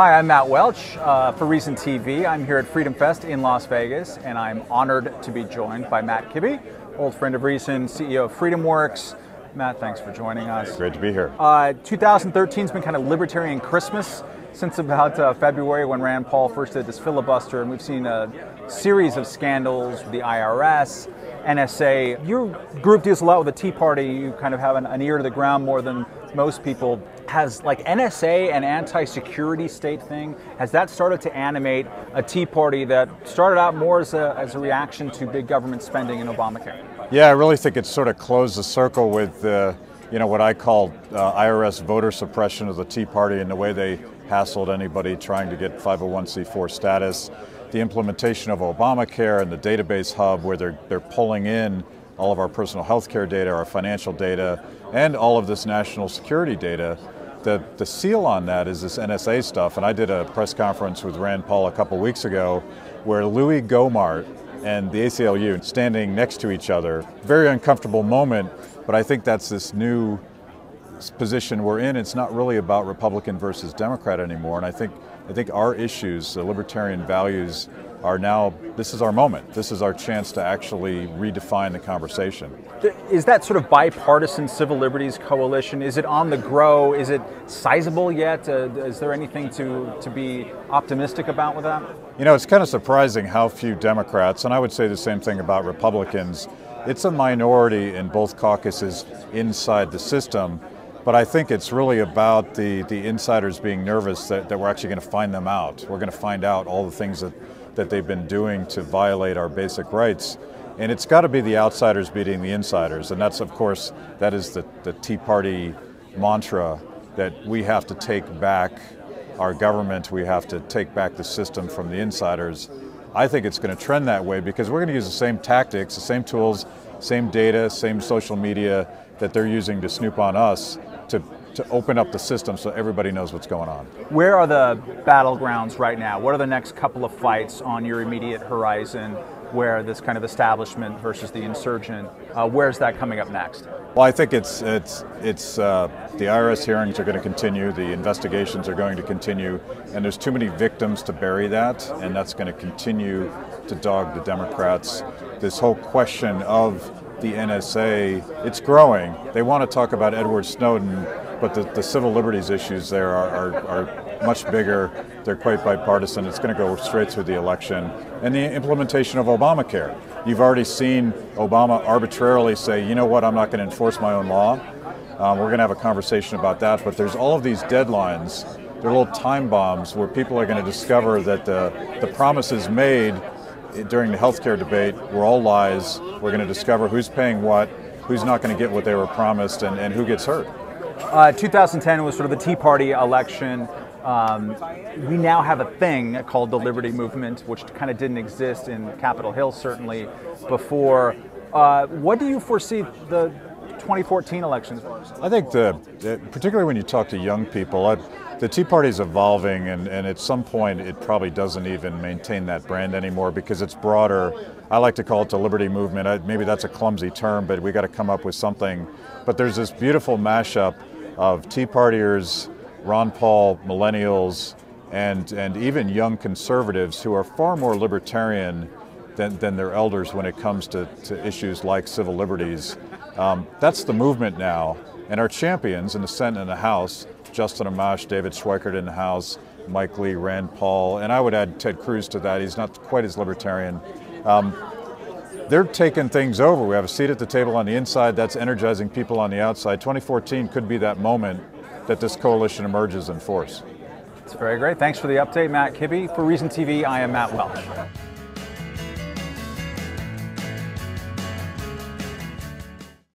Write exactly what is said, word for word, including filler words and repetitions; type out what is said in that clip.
Hi, I'm Matt Welch uh, for Reason T V. I'm here at FreedomFest in Las Vegas, and I'm honored to be joined by Matt Kibbe, old friend of Reason, C E O of FreedomWorks. Matt, thanks for joining us. Great to be here. Uh, twenty thirteen's been kind of libertarian Christmas since about uh, February, when Rand Paul first did this filibuster, and we've seen a series of scandals with the I R S, N S A. Your group deals a lot with the Tea Party. You kind of have an, an ear to the ground more than most people. Has like N S A and anti-security state thing, has that started to animate a Tea Party that started out more as a, as a reaction to big government spending and Obamacare? Yeah, I really think it sort of closed the circle with uh, you know, what I call uh, I R S voter suppression of the Tea Party and the way they hassled anybody trying to get five oh one c four status, the implementation of Obamacare and the database hub where they're, they're pulling in all of our personal health care data, our financial data, and all of this national security data. The, the seal on that is this N S A stuff, and I did a press conference with Rand Paul a couple weeks ago where Louie Gohmert and the A C L U standing next to each other. Very uncomfortable moment, but I think that's this new position we're in. It's not really about Republican versus Democrat anymore, and I think, I think our issues, the libertarian values, are now, this is our moment. This is our chance to actually redefine the conversation. Is that sort of bipartisan civil liberties coalition, is it on the grow? Is it sizable yet? Uh, is there anything to, to be optimistic about with that? You know, it's kind of surprising how few Democrats, and I would say the same thing about Republicans, it's a minority in both caucuses inside the system. But I think it's really about the, the insiders being nervous that, that we're actually going to find them out. We're going to find out all the things that, that they've been doing to violate our basic rights. And it's got to be the outsiders beating the insiders. And that's, of course, that is the, the Tea Party mantra, that we have to take back our government, we have to take back the system from the insiders. I think it's going to trend that way because we're going to use the same tactics, the same tools, same data, same social media that they're using to snoop on us, to, to open up the system so everybody knows what's going on. Where are the battlegrounds right now? What are the next couple of fights on your immediate horizon where this kind of establishment versus the insurgent, uh, where's that coming up next? Well, I think it's, it's, it's uh, the I R S hearings are going to continue, the investigations are going to continue, and there's too many victims to bury that, and that's going to continue to dog the Democrats. This whole question of the N S A, it's growing. They want to talk about Edward Snowden, but the, the civil liberties issues there are, are, are much bigger. They're quite bipartisan. It's going to go straight through the election. And the implementation of Obamacare. You've already seen Obama arbitrarily say, you know what, I'm not going to enforce my own law. Um, we're going to have a conversation about that. But there's all of these deadlines. They're little time bombs where people are going to discover that the, the promises made during the healthcare debate were all lies. We're going to discover who's paying what, who's not going to get what they were promised, and, and who gets hurt. Uh, two thousand ten was sort of the Tea Party election. Um, we now have a thing called the Liberty Movement, which kind of didn't exist in Capitol Hill, certainly, before. Uh, what do you foresee the twenty fourteen elections? I think, the, particularly when you talk to young people, I've, the Tea Party is evolving, and, and at some point it probably doesn't even maintain that brand anymore because it's broader. I like to call it the Liberty Movement. I, maybe that's a clumsy term, but we got to come up with something. But there's this beautiful mashup of Tea Partiers, Ron Paul, millennials, and, and even young conservatives who are far more libertarian than, than their elders when it comes to, to issues like civil liberties. Um, that's the movement now, and our champions in the Senate and the House, Justin Amash, David Schweikert in the House, Mike Lee, Rand Paul, and I would add Ted Cruz to that. He's not quite as libertarian. Um, they're taking things over. We have a seat at the table on the inside. That's energizing people on the outside. twenty fourteen could be that moment that this coalition emerges in force. That's very great. Thanks for the update, Matt Kibbe. For Reason T V, I am Matt Welch.